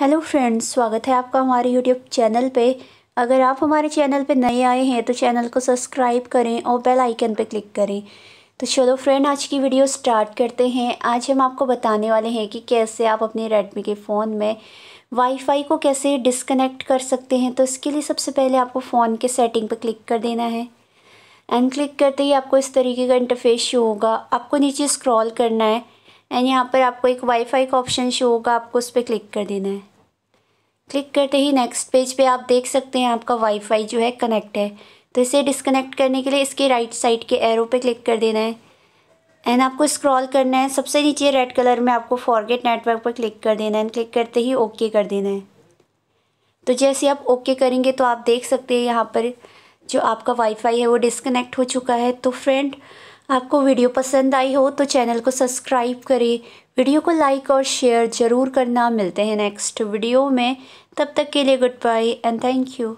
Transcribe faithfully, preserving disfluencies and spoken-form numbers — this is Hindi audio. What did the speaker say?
हेलो फ्रेंड्स, स्वागत है आपका हमारे यूट्यूब चैनल पे। अगर आप हमारे चैनल पे नए आए हैं तो चैनल को सब्सक्राइब करें और बेल आइकन पे क्लिक करें। तो चलो फ्रेंड, आज की वीडियो स्टार्ट करते हैं। आज हम आपको बताने वाले हैं कि कैसे आप अपने रेडमी के फ़ोन में वाईफाई को कैसे डिस्कनेक्ट कर सकते हैं। तो इसके लिए सबसे पहले आपको फ़ोन के सेटिंग पर क्लिक कर देना है एंड क्लिक करते ही आपको इस तरीके का इंटरफेस शो होगा। आपको नीचे स्क्रॉल करना है एंड यहाँ पर आपको एक वाईफाई का ऑप्शन शो होगा, आपको उस पर क्लिक कर देना है। क्लिक करते ही नेक्स्ट पेज पे आप देख सकते हैं आपका वाईफाई जो है कनेक्ट है। तो इसे डिसकनेक्ट करने के लिए इसके राइट साइड के एरो पे क्लिक कर देना है एंड आपको स्क्रॉल करना है। सबसे नीचे रेड कलर में आपको फॉरगेट नेटवर्क पर क्लिक कर देना है एंड क्लिक करते ही ओके कर देना है। तो जैसे आप ओके करेंगे तो आप देख सकते हैं यहाँ पर जो आपका वाईफाई है वो डिस्कनेक्ट हो चुका है। तो फ्रेंड, आपको वीडियो पसंद आई हो तो चैनल को सब्सक्राइब करें, वीडियो को लाइक और शेयर ज़रूर करना। मिलते हैं नेक्स्ट वीडियो में, तब तक के लिए good bye and thank you.